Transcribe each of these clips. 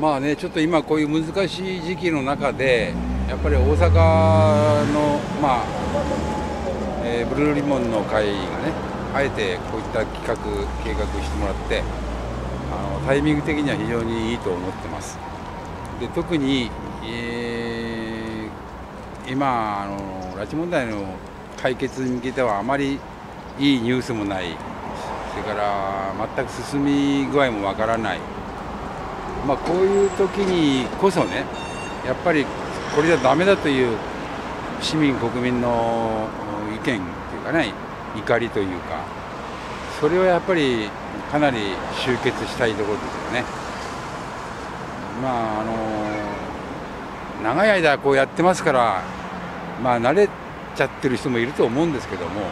まあね、ちょっと今こういう難しい時期の中でやっぱり大阪の、まあブルーリボンの会がねあえてこういった企画計画してもらって、タイミング的には非常にいいと思ってます。で特に、今拉致問題の解決に向けてはあまりいいニュースもない、それから全く進み具合もわからない。まあこういう時にこそね、やっぱりこれじゃダメだという市民国民の意見というかね、怒りというか、それをやっぱりかなり集結したいところですよね。まあ長い間こうやってますから、まあ慣れちゃってる人もいると思うんですけども、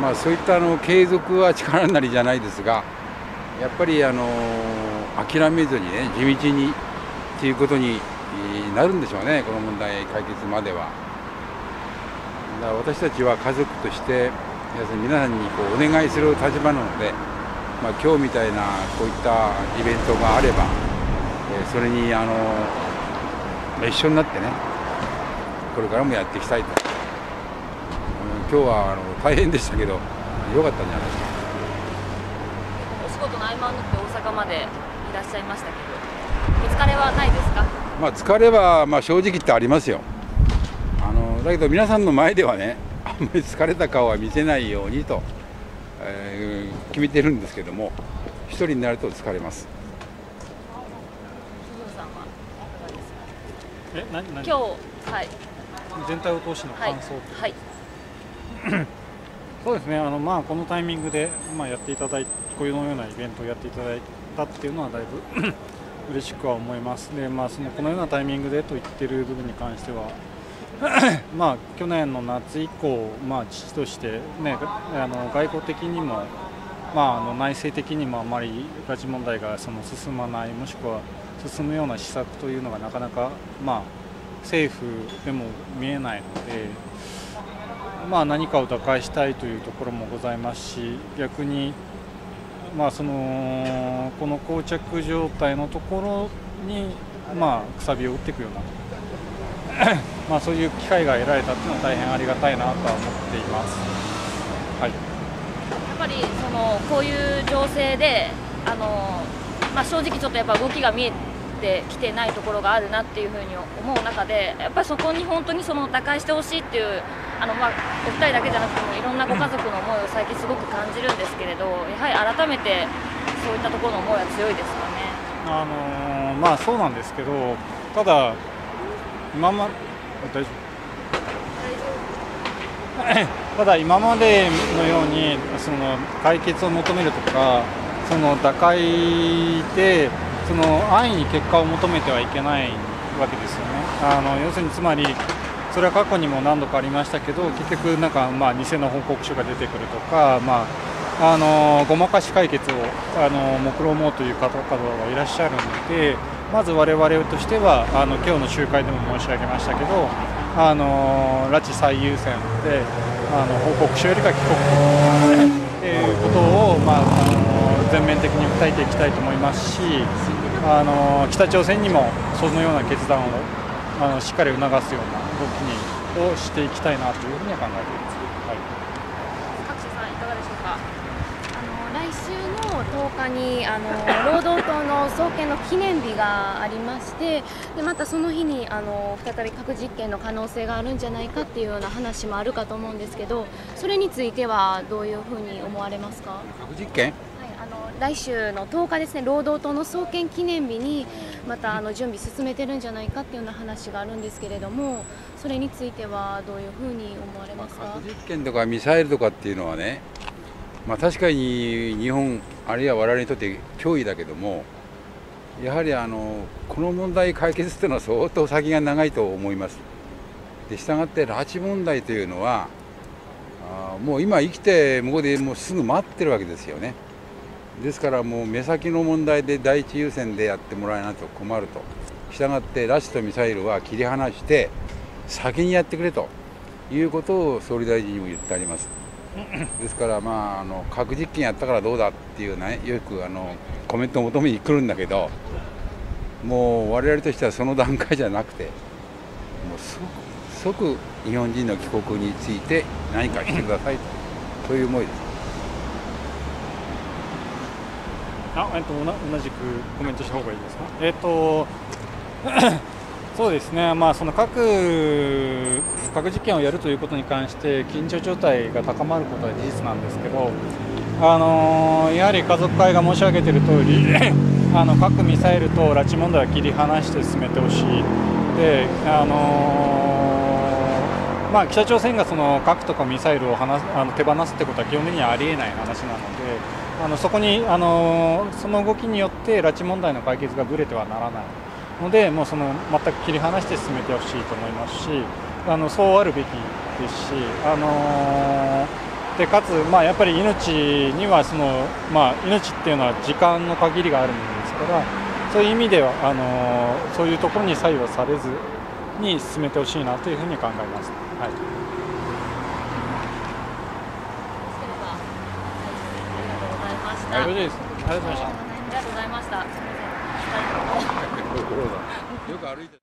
まあそういった継続は力なりじゃないですが、やっぱり諦めずにね、地道にっていうことになるんでしょうね、この問題解決までは。だから私たちは家族として要するに皆さんにこうお願いする立場なので、まあ、今日みたいなこういったイベントがあれば、それに一緒になってね、これからもやっていきたいと。今日は大変でしたけど良かったんじゃないですか。お仕事の合間を縫って大阪までいらっしゃいましたけど、お疲れはないですか？まあ疲れはまあ正直言ってありますよ。だけど皆さんの前ではね、あんまり疲れた顔は見せないようにと、決めてるんですけども、一人になると疲れます。今日、はい、全体を通しての感想と、はいはい、そうですね。まあこのタイミングでまあやっていただいて、こういうようなイベントをやっていただいたっていうのはだいぶ嬉しくは思います。で、まあそのこのようなタイミングでと言ってる部分に関しては、まあ去年の夏以降、まあ父としてね、外交的にもまあ内政的にもあまり拉致問題が進まない、もしくは進むような施策というのがなかなかまあ政府でも見えないので、まあ何かを打開したいというところもございますし、逆にまあこの膠着状態のところにまあくさびを打っていくようなまあそういう機会が得られたというのは大変ありがたいなとは思っています。はい、やっぱりこういう情勢でまあ正直ちょっとやっぱ動きが見えてきてないところがあるなっていうふうに思う中で、やっぱりそこに本当に打開してほしいっていうまあお二人だけじゃなくてもいろんなご家族の思いを最近すごく感じるんですけれど、やはり改めてそういったところの思いは強いですかね。まあそうなんですけど、ただ今までのように解決を求めるとか。打開で安易に結果を求めてはいけないわけですよね。要するにつまりそれは過去にも何度かありましたけど、結局なんかまあ偽の報告書が出てくるとか、まあごまかし解決を目論もうという方々がいらっしゃるので、まず我々としては今日の集会でも申し上げましたけど、拉致最優先で報告書よりか帰国ということをまあ全面的に訴えていきたいと思いますし、北朝鮮にもそのような決断をしっかり促すような動きをしていきたいなというふうには考えています。はい、各社さんいかがでしょうか。来週の10日に労働党の創建の記念日がありまして、でまたその日に再び核実験の可能性があるんじゃないかっていうような話もあるかと思うんですけど、それについてはどういうふうに思われますか。核実験、来週の10日ですね、労働党の創建記念日にまた準備進めてるんじゃないかっていうような話があるんですけれども、それについてはどういうふうに思われますか。核実験とかミサイルとかっていうのはね、まあ、確かに日本あるいは我々にとって脅威だけども、やはりこの問題解決っていうのは相当先が長いと思います。でしたがって拉致問題というのはもう今生きて向こうでもうすぐ待ってるわけですよね。ですからもう目先の問題で第一優先でやってもらえないと困るとしたがって拉致とミサイルは切り離して先にやってくれということを総理大臣にも言ってあります。ですから、核実験やったからどうだっていうね、よくコメントを求めに来るんだけど、もう我々としてはその段階じゃなくて、もう即日本人の帰国について何かしてくださいと、そういう思いです。同じくコメントした方がいいですか。そうですね、その核実験をやるということに関して緊張状態が高まることは事実なんですけど、やはり家族会が申し上げている通り核ミサイルと拉致問題は切り離して進めてほしい。で、北朝鮮がその核とかミサイルを手放すってことは基本的にはありえない話なので、そこにその動きによって拉致問題の解決がぶれてはならないので、もう全く切り離して進めてほしいと思いますし、そうあるべきですし、でかつ、やっぱり命には命っていうのは時間の限りがあるんですから、そういう意味ではそういうところに左右されずに進めてほしいなというふうに考えます。はい。ありがとうございました。よく歩いて。